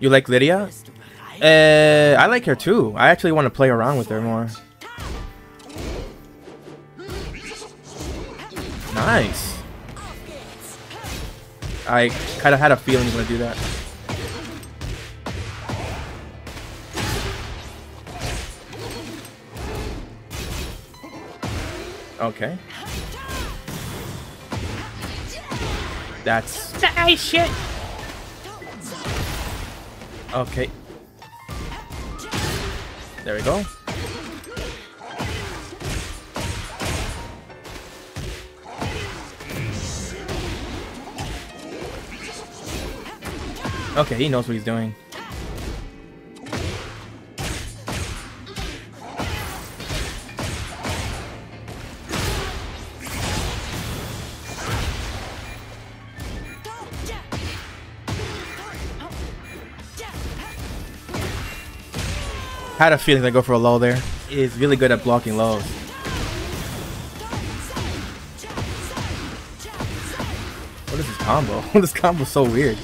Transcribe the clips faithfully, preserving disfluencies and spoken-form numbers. You like Lydia? Uh, I like her too. I actually want to play around with her more. Nice. I kind of had a feeling you were going to do that. Okay. That's nice shit. Okay. There we go. Okay, he knows what he's doing. Had a feeling I go for a low there. He's really good at blocking lows. What is this combo? This combo's so weird.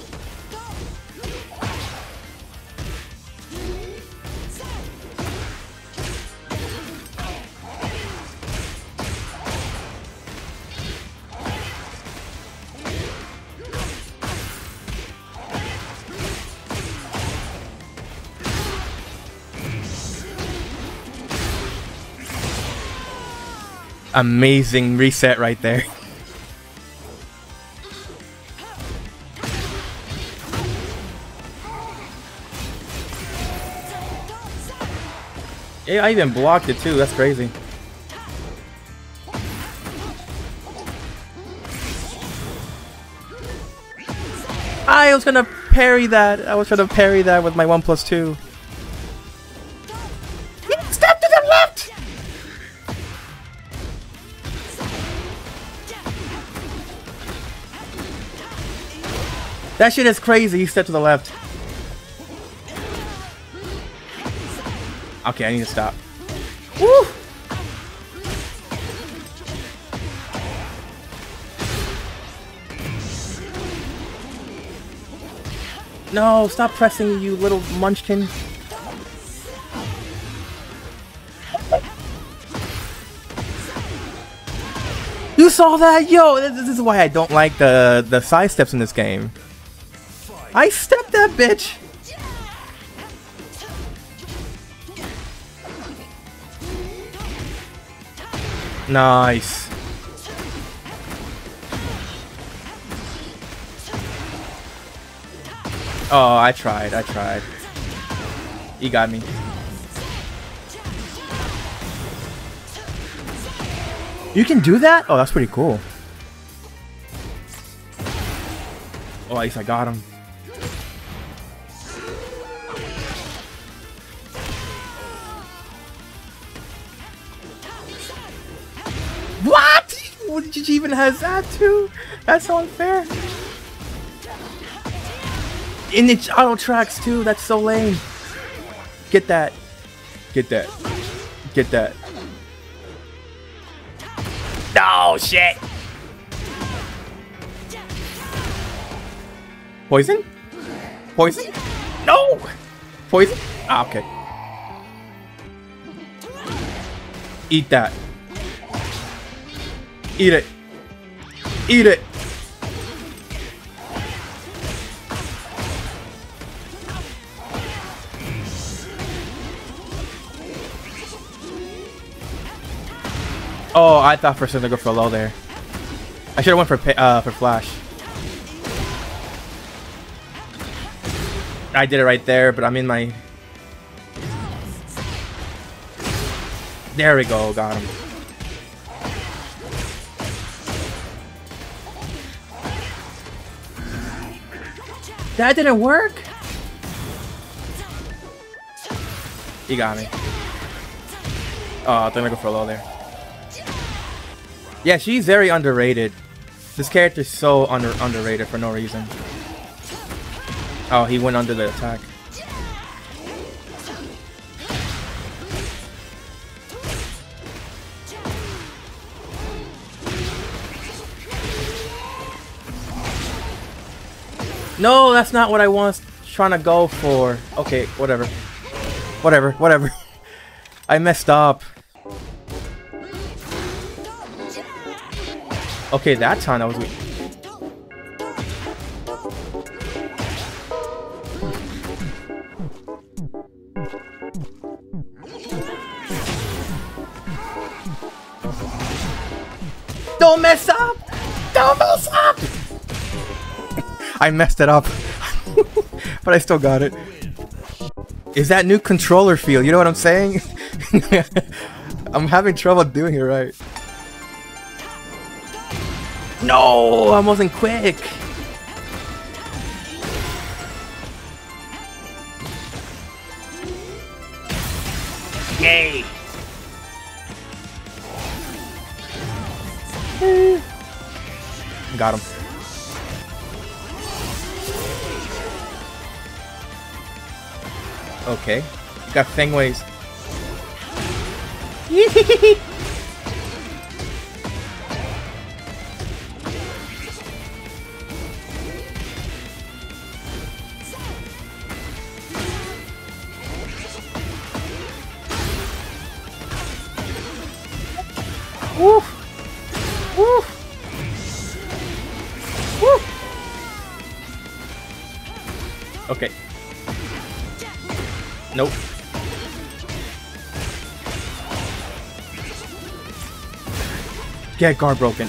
Amazing reset right there. Yeah, I even blocked it too. That's crazy. I was gonna parry that. I was gonna parry that with my one plus two. That shit is crazy. He stepped to the left. Okay, I need to stop. Woo! No, stop pressing, you little munchkin. You saw that? Yo, this is why I don't like the, the side steps in this game. I stepped that bitch! Nice. Oh, I tried, I tried. He got me. You can do that? Oh, that's pretty cool. Oh, at least I got him. She even has that too. That's so unfair. And it's auto tracks too. That's so lame. Get that. Get that. Get that. Oh shit. Poison? Poison? No. Poison? Ah, okay. Eat that. Eat it. Eat it. Oh, I thought for a second I'd go for a low there. I should have went for uh, for flash. I did it right there, but I'm in my... There we go. Got him. That didn't work? He got me. Oh, I thought I'd go for a low there. Yeah, she's very underrated. This character's so under underrated for no reason. Oh, he went under the attack. No, that's not what I want. trying to go for. Okay, whatever. Whatever, whatever. I messed up. Okay, that time I was weak. Don't mess up! Don't mess up! I messed it up. But I still got it. Is that new controller feel? You know what I'm saying? I'm having trouble doing it right. No, I wasn't quick. Yay! Got him. Okay, got Feng Wei's. Woof! Woof! Woof! Okay. Nope. Get guard broken.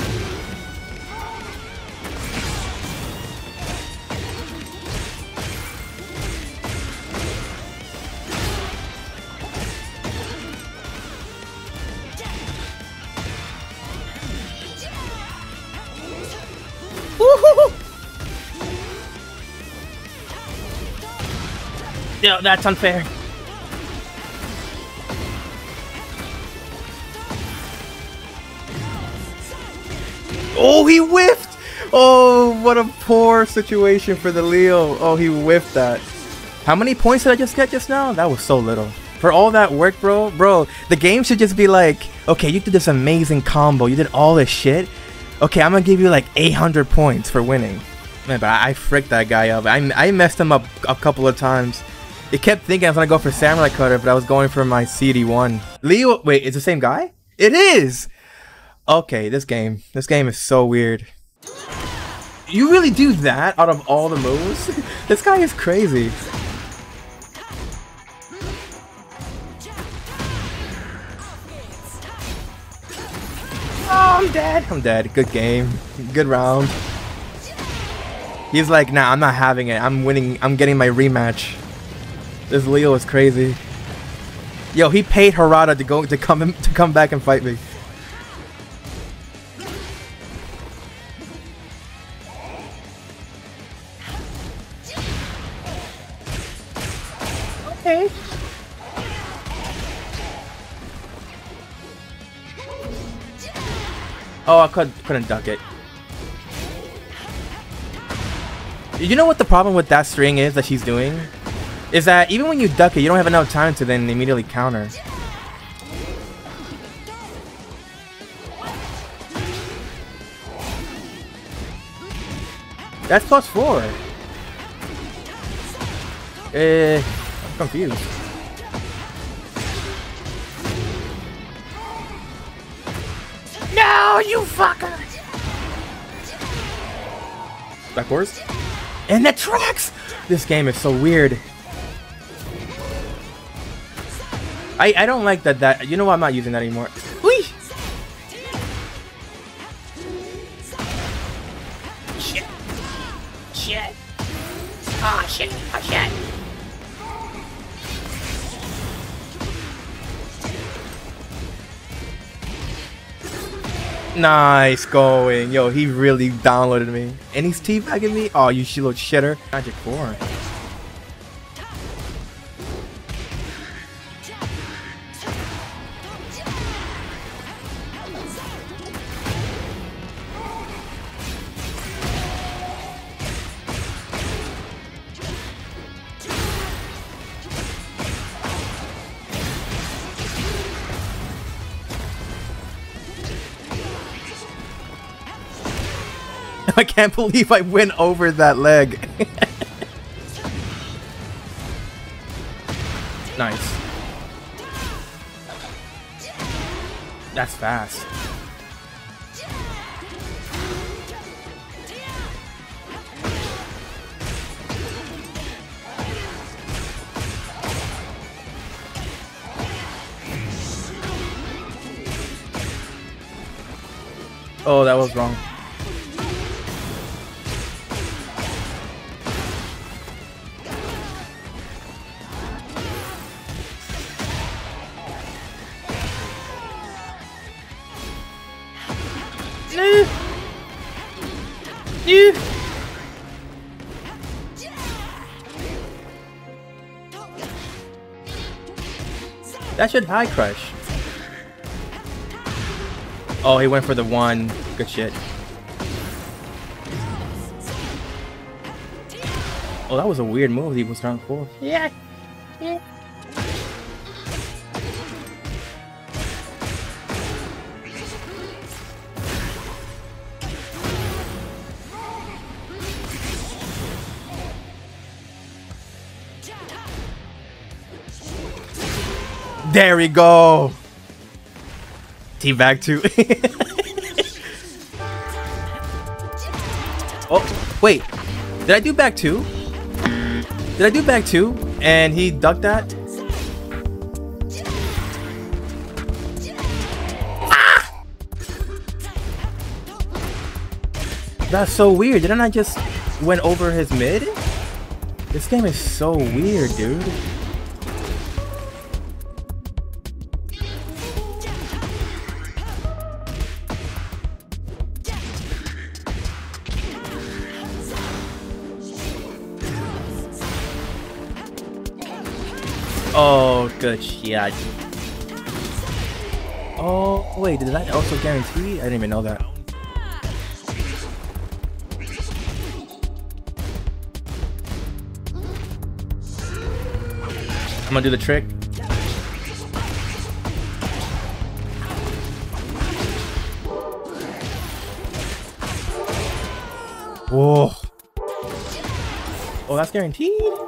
No, that's unfair. Oh, he whiffed! Oh, what a poor situation for the Leo. Oh, he whiffed that. How many points did I just get just now? That was so little. For all that work, bro, bro, the game should just be like, okay, you did this amazing combo. You did all this shit. Okay, I'm gonna give you like eight hundred points for winning. Man, but I, I fricked that guy up. I, I messed him up a couple of times. It kept thinking I was gonna go for Samurai Cutter, but I was going for my C D one. Leo, wait, it's the same guy? It is! Okay, this game. This game is so weird. You really do that out of all the moves? This guy is crazy. Oh, I'm dead. I'm dead. Good game. Good round. He's like, nah, I'm not having it. I'm winning. I'm getting my rematch. This Leo is crazy. Yo, he paid Harada to go to come in, to come back and fight me. Okay. Oh, I could, couldn't duck it. You know what the problem with that string is that she's doing? Is that even when you duck it, you don't have enough time to then immediately counter. That's plus four. Eh, uh, I'm confused. No, you fucker! Backwards? And the tracks! This game is so weird. I, I don't like that that you know what, I'm not using that anymore. Whee! Shit. Shit. Ah oh, shit. Ah oh, shit. Nice going. Yo, he really downloaded me. And he's teabagging me? Oh, you shit little shitter. Magic four. I can't believe I went over that leg. Nice. That's fast. Oh, that was wrong. That should high crush. Oh, he went for the one. Good shit. Oh, that was a weird move. He was trying to pull. Yeah. Yeah. There we go. Teabag two. Oh, wait. Did I do back two? Did I do back two? And he ducked that? Ah! That's so weird. Didn't I just went over his mid? This game is so weird, dude. Oh, good shit. Oh, wait, did that also guarantee? I didn't even know that. I'm gonna do the trick. Whoa. Oh, that's guaranteed? Oh.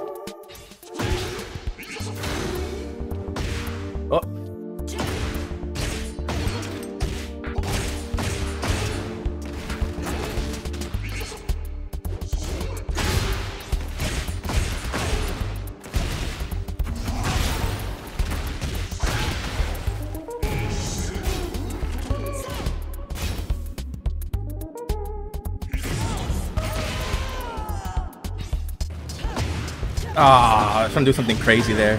Ah, I was trying to do something crazy there.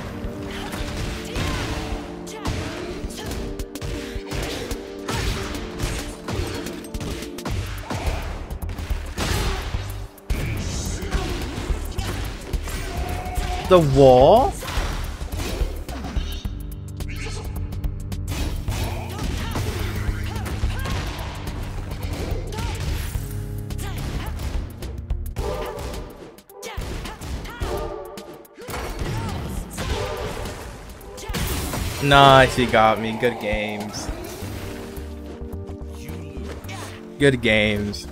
The wall? Nice, he got me. Good games. Good games.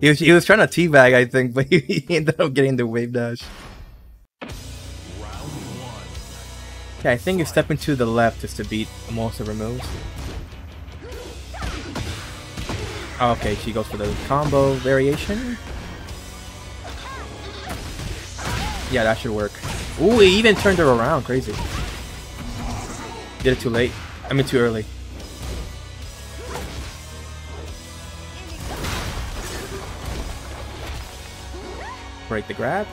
He was, he was trying to teabag, I think, but he ended up getting the wave dash. Okay, I think you're stepping to the left just to beat most of her moves. Okay, she goes for the combo variation. Yeah, that should work. Ooh, he even turned her around. Crazy. Did it too late. I mean, too early. Break the grab.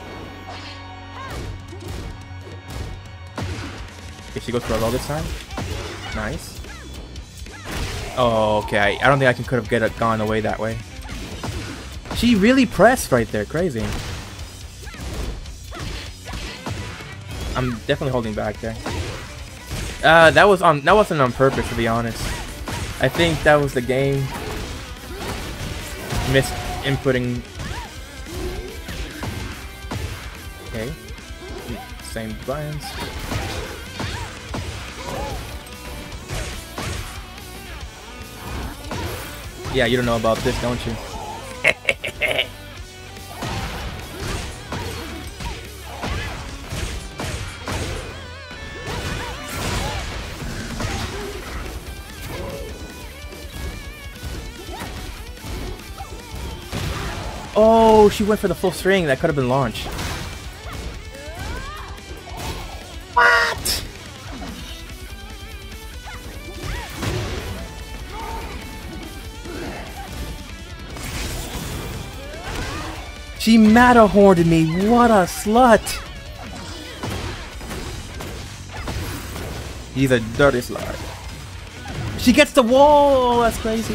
If she goes for a roll this time. Nice. Oh, okay. I don't think I can could have get a, gone away that way. She really pressed right there. Crazy. I'm definitely holding back there. Uh, that was on. That wasn't on purpose, to be honest. I think that was the game mis inputting. Okay. Same buttons. Yeah, you don't know about this, don't you? Oh, she went for the full string. That could have been launched. What? She matterhorned me. What a slut. He's a dirty slut. She gets the wall. That's crazy.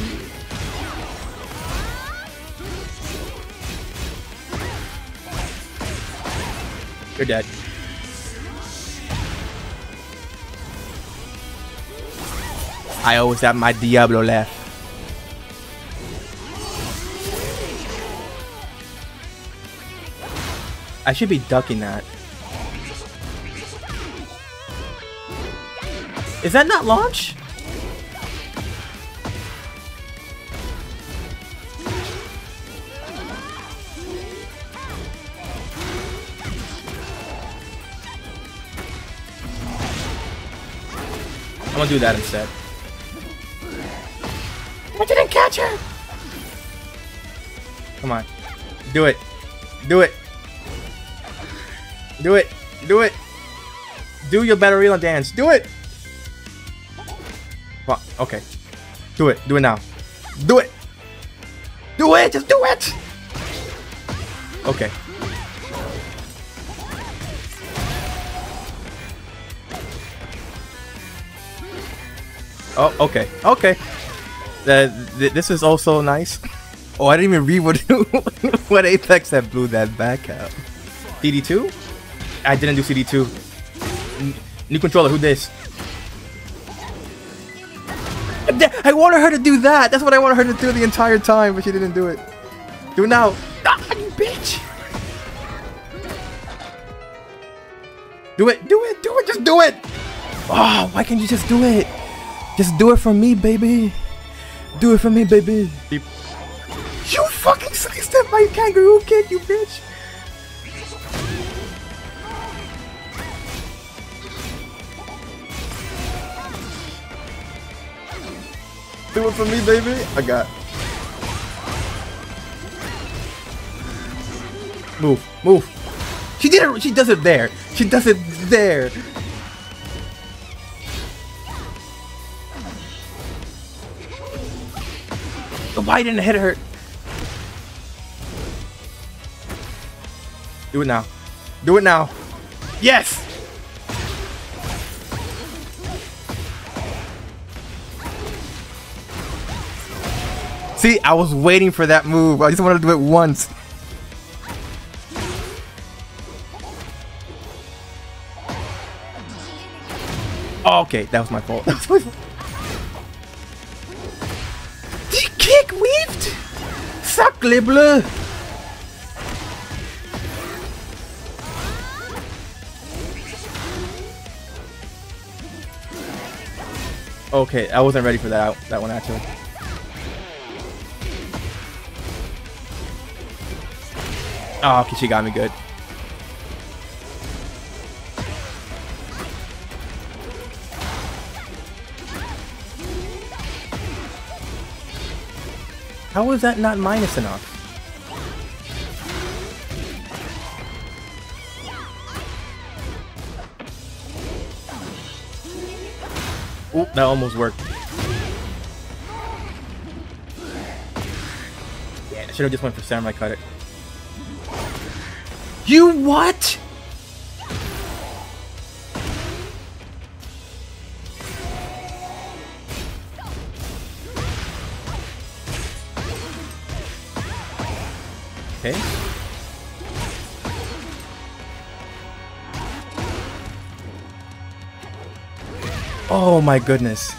You're dead. I always have my Diablo left. I should be ducking that. Is that not launch? I'm gonna do that instead. I didn't catch her! Come on. Do it. Do it. Do it. Do it. Do your ballerina dance. Do it! Okay. Do it. Do it now. Do it! Do it! Just do it! Okay. Oh, okay. Okay. Uh, th this is also nice. Oh, I didn't even read what, what Apex that blew that back out. C D two? I didn't do C D two. N new controller, who this? I wanted her to do that. That's what I wanted her to do the entire time, but she didn't do it. Do it now. Ah, you bitch. Do it. Do it. Do it. Just do it. Oh, why can't you just do it? Just do it for me, baby. Do it for me, baby. Beep. You fucking sidestep my kangaroo kick, you bitch. Do it for me, baby. I got. Move, move. She did it. She does it there. She does it there. Why didn't I hit her? Do it now. Do it now. Yes. See, I was waiting for that move. I just wanted to do it once. Oh, okay, that was my fault. That was my fault. The kick weaved? Sacre bleu! Okay, I wasn't ready for that that one actually. Oh, okay, she got me good. How is that not minus enough? Oh, that almost worked. Yeah, I should have just went for Samurai Cut It. You what? Okay. Oh my goodness.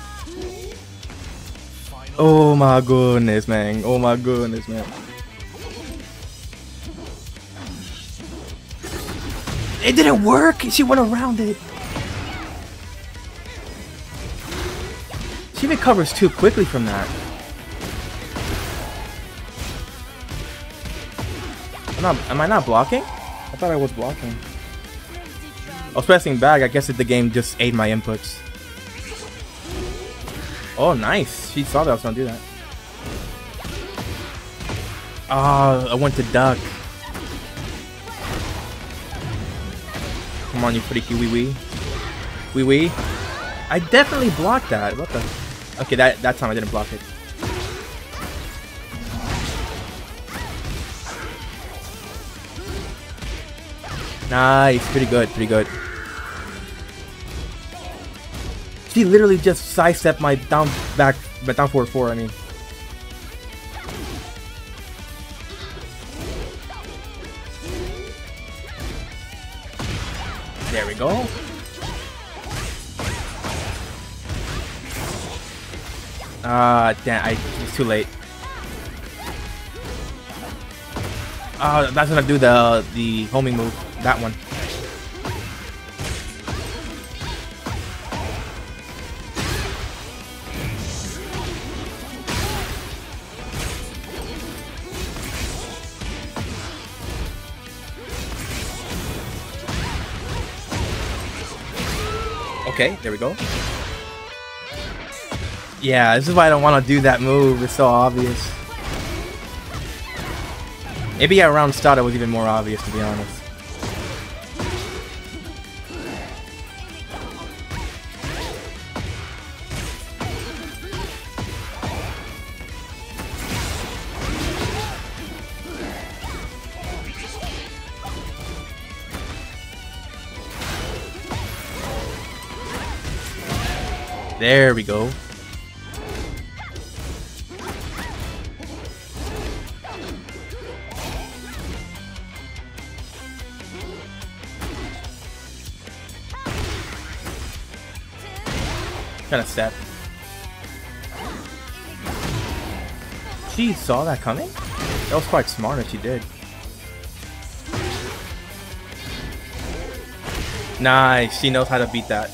Oh my goodness, man. Oh my goodness, man. It didn't work! She went around it! She recovers too quickly from that. I'm not, am I not blocking? I thought I was blocking. I was pressing back. I guess that the game just ate my inputs. Oh, nice. She saw that I was gonna do that. Ah, oh, I want to duck. Come on, you freaky wee wee. Wee wee. I definitely blocked that. What the? Okay, that, that time I didn't block it. Nice. Pretty good. Pretty good. She literally just sidestepped my down back, but down forward four, I mean. There we go. Ah, uh, damn, I, it's too late. Ah, uh, that's gonna do the the homing move. That one. Okay, there we go. Yeah, this is why I don't want to do that move. It's so obvious. Maybe around start it was even more obvious, to be honest. There we go. Kind of step. She saw that coming? That was quite smart if she did. Nice, she knows how to beat that.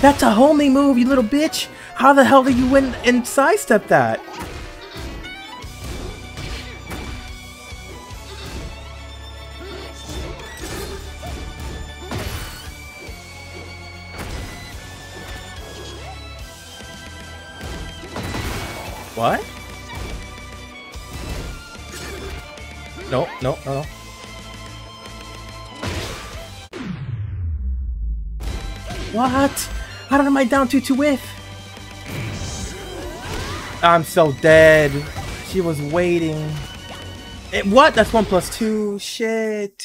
That's a homing move, you little bitch! How the hell did you win and sidestep that? What? No, no, no, no. What? How did I down two to whiff? I'm so dead. She was waiting. It, what? That's one plus two. Shit.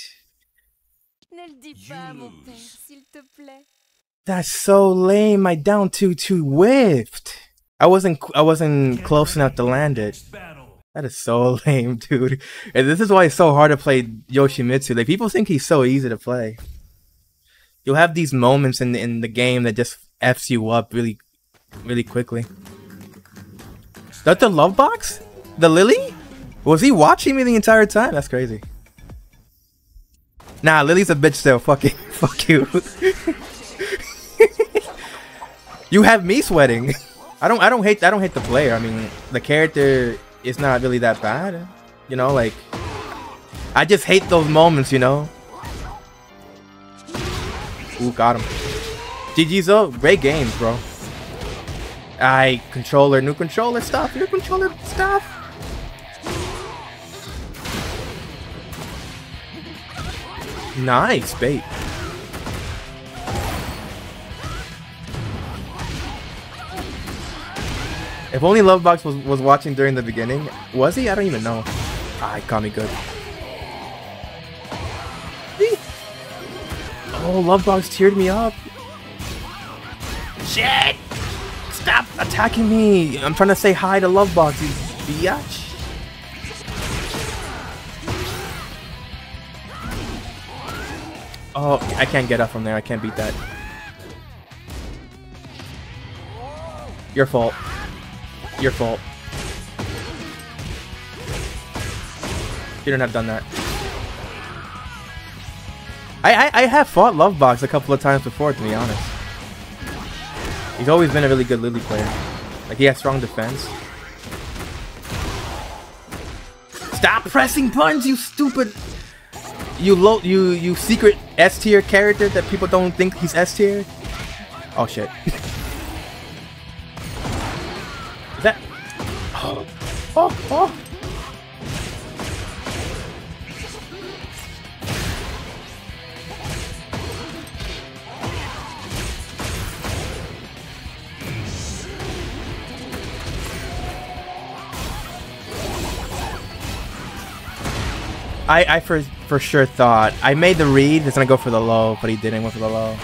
That's so lame. I down two to whiffed. I wasn't. I wasn't close enough to land it. That is so lame, dude. And this is why it's so hard to play Yoshimitsu. Like, people think he's so easy to play. You'll have these moments in the, in the game that just f's you up really, really quickly. Is that the Lovebox? The Lily? Was he watching me the entire time? That's crazy. Nah, Lily's a bitch still. Fuck it. Fuck you. You have me sweating. I don't. I don't hate. I don't hate the player. I mean, the character is not really that bad. You know, like, I just hate those moments. You know. Ooh, got him. G G's though, great games, bro. Aye, controller, new controller stuff, new controller stuff. Nice bait. If only Lovebox was, was watching during the beginning. Was he? I don't even know. Aye, caught me good. Oh, Lovebox teared me up. Shit! Stop attacking me! I'm trying to say hi to Lovebox, you biatch. Oh, I can't get up from there. I can't beat that. Your fault. Your fault. You shouldn't have done that. I, I, I have fought Lovebox a couple of times before, to be honest. He's always been a really good Lily player. Like, he has strong defense. Stop pressing buttons, you stupid! You low, you you secret S-tier character that people don't think he's S-tier? Oh shit. Is that... Oh. Oh, oh. I, I for, for sure thought, I made the read, it's gonna go for the low, but he didn't go for the low.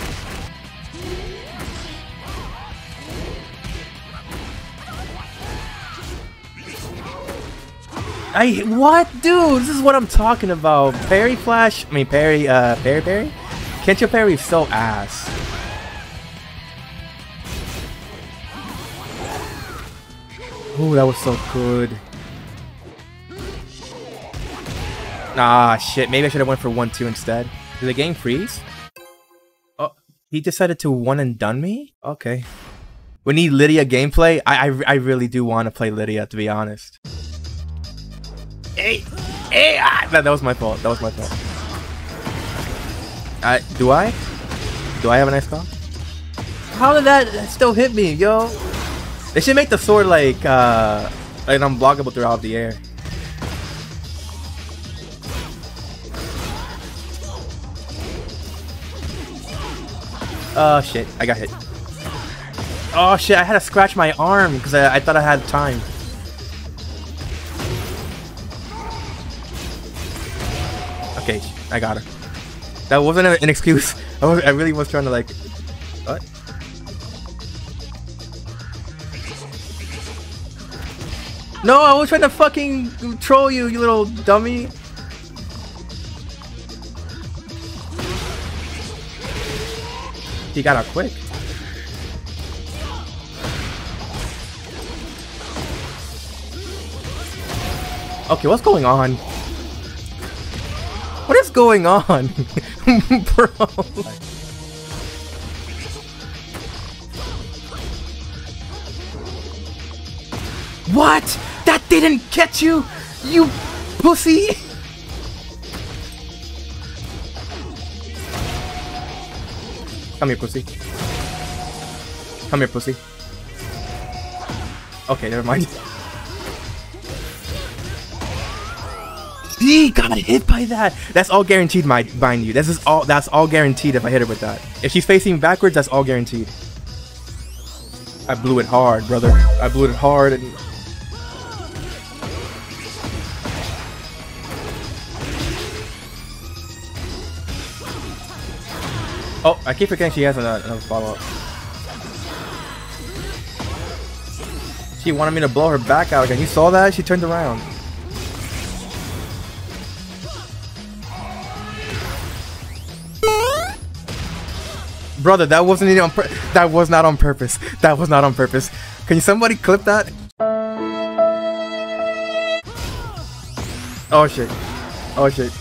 I, what? Dude, this is what I'm talking about. Parry flash, I mean parry, uh, parry parry? Kencho parry is so ass. Ooh, that was so good. Ah, shit. Maybe I should have went for one two instead. Did the game freeze? Oh, he decided to one and done me? Okay. We need Lydia gameplay. I, I, I really do want to play Lydia, to be honest. Hey! Hey! Ah, that, that was my fault. That was my fault. I, do I? Do I have a nice call? How did that still hit me, yo? They should make the sword, like, uh... like unblockable throughout the air. Oh shit, I got hit. Oh shit, I had to scratch my arm because I, I thought I had time. Okay, I got her. That wasn't an excuse. I, was, I really was trying to like... What? No, I was trying to fucking troll you, you little dummy. He got out quick. Okay, what's going on? What is going on? Bro. What? That didn't catch you, you pussy. Come here, pussy. Come here, pussy. Okay, never mind. She got hit by that. That's all guaranteed, my mind you. This is all. That's all guaranteed. If I hit her with that, if she's facing backwards, that's all guaranteed. I blew it hard, brother. I blew it hard and. Oh, I keep forgetting she has another, another follow-up. She wanted me to blow her back out again. You saw that? She turned around. Brother, that wasn't even on pur- That was not on purpose. That was not on purpose. Can somebody clip that? Oh shit. Oh shit.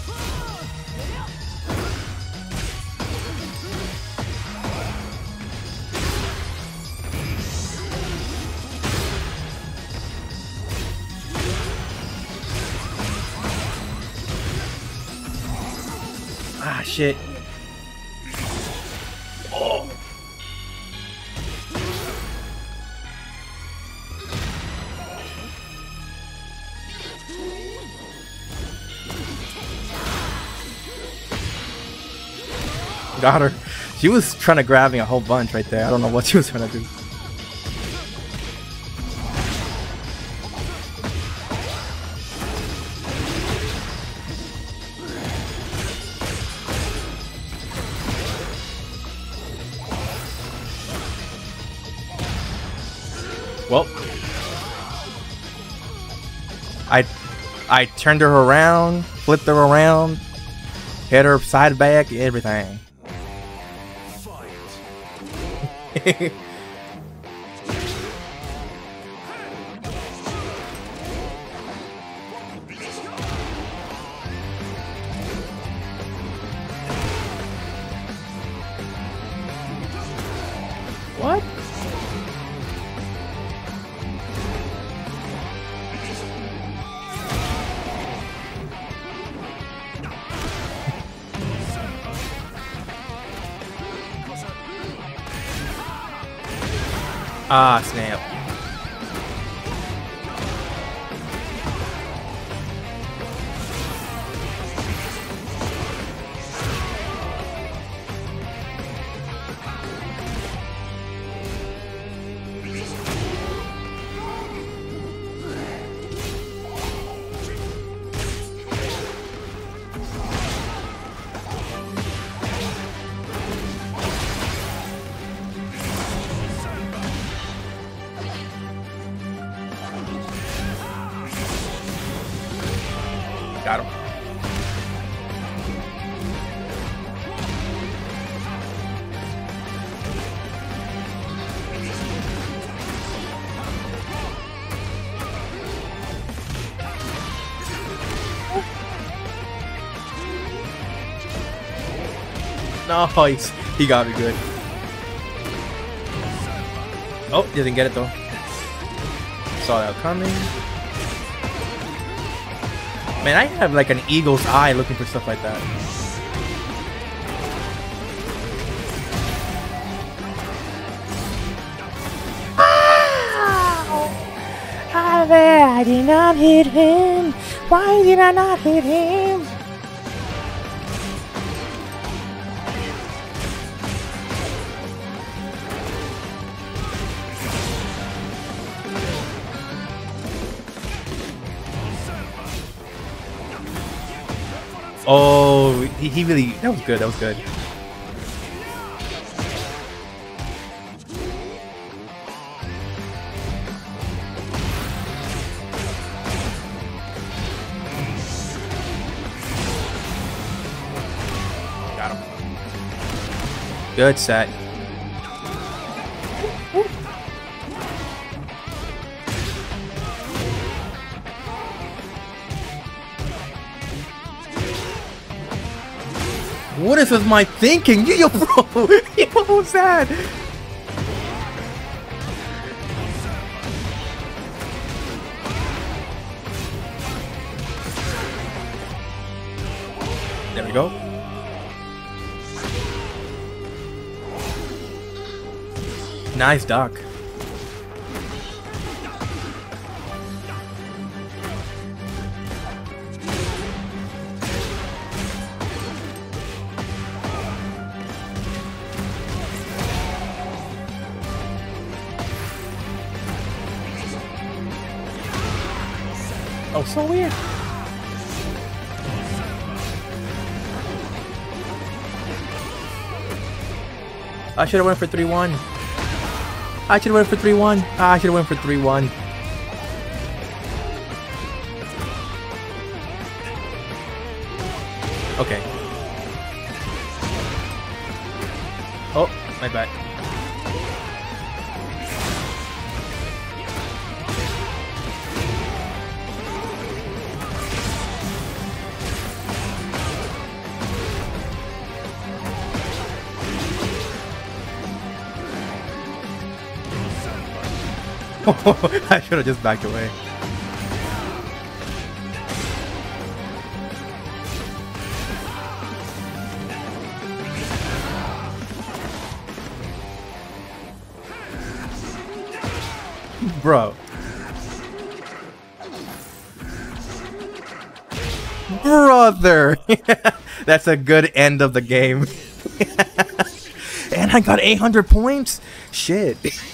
Shit. Oh. Got her. She was trying to grab me a whole bunch right there. I don't know what she was trying to do. Well, I I turned her around, flipped her around, hit her side back, everything. What? Ah, snap. Got him. Nice. He got me good. Oh, didn't get it though. Saw that coming. Man, I have like an eagle's eye looking for stuff like that. Ah, I did not hit him. Why did I not hit him? Oh, he, he really, that was good, that was good. Got him. Good set. What is with my thinking? You, yo, bro, what was that? There we go. Nice duck. Oh, so weird. I should have went for three one. I should have went for three one. I should have went for three one. Okay. Oh, my bad. I should have just backed away. Bro. Brother. That's a good end of the game. And I got eight hundred points. Shit.